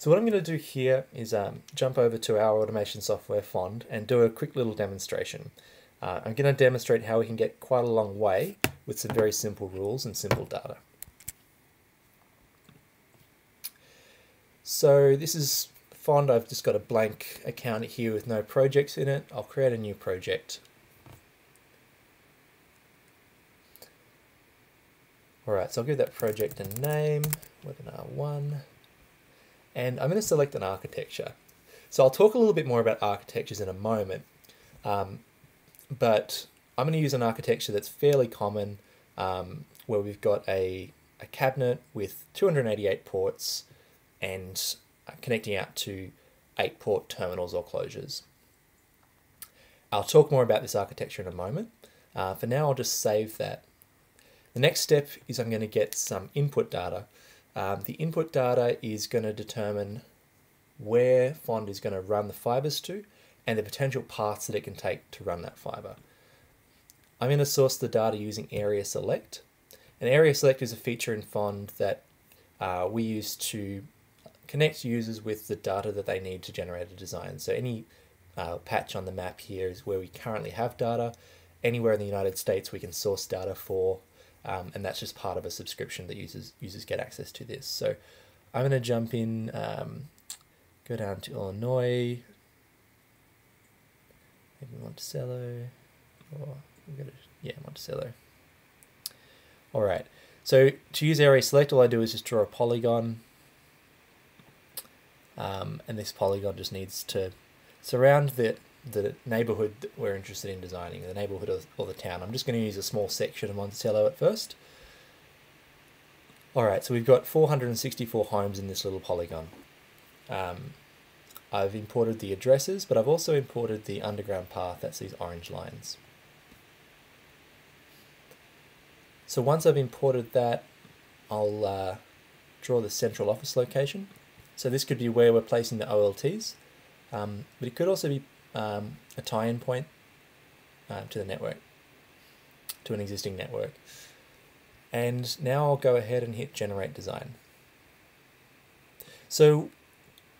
So what I'm going to do here is jump over to our automation software Fond and do a quick little demonstration. I'm going to demonstrate how we can get quite a long way with some very simple rules and simple data. So this is Fond. I've just got a blank account here with no projects in it. I'll create a new project. Alright, so I'll give that project a name, webinar 1, and I'm going to select an architecture. So I'll talk a little bit more about architectures in a moment, but I'm going to use an architecture that's fairly common, where we've got a cabinet with 288 ports and connecting out to 8 port terminals or closures. I'll talk more about this architecture in a moment. For now, I'll just save that. The next step is I'm going to get some input data. The input data is going to determine where Fond is going to run the fibers to and the potential paths that it can take to run that fiber. I'm going to source the data using Area Select. And Area Select is a feature in Fond that we use to connect users with the data that they need to generate a design. So any patch on the map here is where we currently have data. Anywhere in the United States we can source data for, and that's just part of a subscription that users get access to this. So I'm going to jump in, go down to Illinois, maybe Monticello, or yeah, Monticello. All right. So to use Area Select, all I do is just draw a polygon. And this polygon just needs to surround the neighborhood that we're interested in designing, the neighborhood or the town. I'm just going to use a small section of Monticello at first. Alright, so we've got 464 homes in this little polygon. I've imported the addresses, but I've also imported the underground path, that's these orange lines. So once I've imported that, I'll draw the central office location. So this could be where we're placing the OLTs, but it could also be a tie-in point to the network, to an existing network. And now I'll go ahead and hit Generate Design. So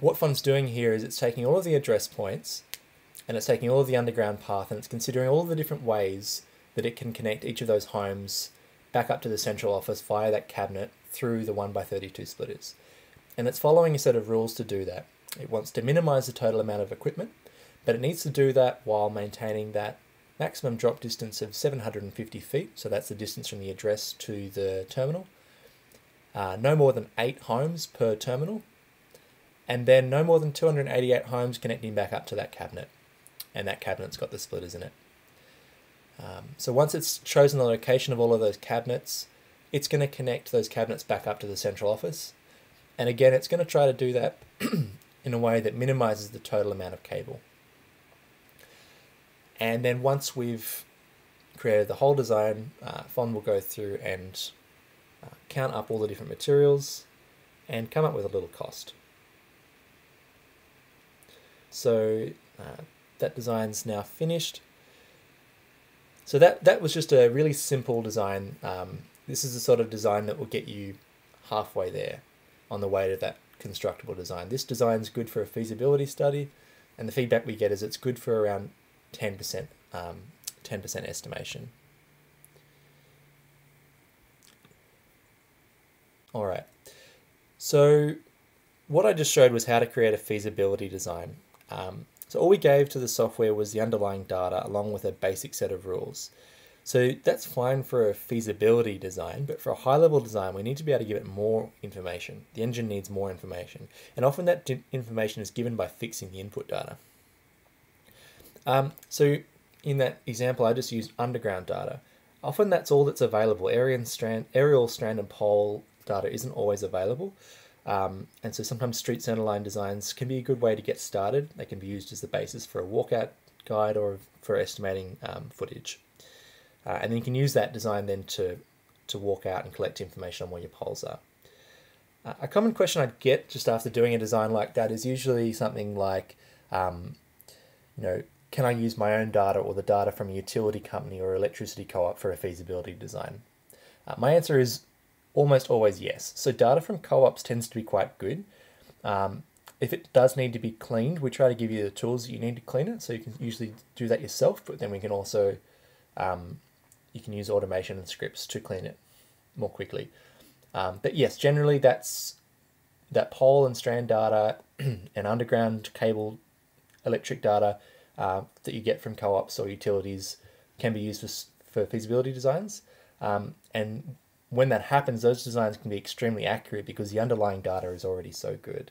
what Fond's doing here is it's taking all of the address points and it's taking all of the underground path and it's considering all the different ways that it can connect each of those homes back up to the central office via that cabinet through the 1x32 splitters. And it's following a set of rules to do that. It wants to minimize the total amount of equipment, but it needs to do that while maintaining that maximum drop distance of 750 feet, so that's the distance from the address to the terminal, no more than 8 homes per terminal, and then no more than 288 homes connecting back up to that cabinet. And that cabinet's got the splitters in it. So once it's chosen the location of all of those cabinets, it's going to connect those cabinets back up to the central office. And again, it's going to try to do that in a way that minimizes the total amount of cable. And then once we've created the whole design, Fond will go through and count up all the different materials and come up with a little cost. So that design's now finished. So that was just a really simple design. This is the sort of design that will get you halfway there on the way to that constructible design. This design's good for a feasibility study, and the feedback we get is it's good for around 10% 10% estimation. Alright, so what I just showed was how to create a feasibility design. So all we gave to the software was the underlying data along with a basic set of rules. So that's fine for a feasibility design, but for a high-level design, we need to be able to give it more information. The engine needs more information, and often that information is given by fixing the input data. So in that example, I just used underground data. Often that's all that's available. Aerial, strand, and pole data isn't always available, and so sometimes street centerline designs can be a good way to get started. They can be used as the basis for a walkout guide or for estimating footage. And then you can use that design then to walk out and collect information on where your poles are. A common question I'd get just after doing a design like that is usually something like, you know, can I use my own data or the data from a utility company or electricity co-op for a feasibility design? My answer is almost always yes. So data from co-ops tends to be quite good, If it does need to be cleaned, we try to give you the tools that you need to clean it, so you can usually do that yourself, but then we can also, you can use automation and scripts to clean it more quickly. But yes, generally that's that pole and strand data and underground cable electric data that you get from co-ops or utilities can be used for feasibility designs. And when that happens, those designs can be extremely accurate because the underlying data is already so good.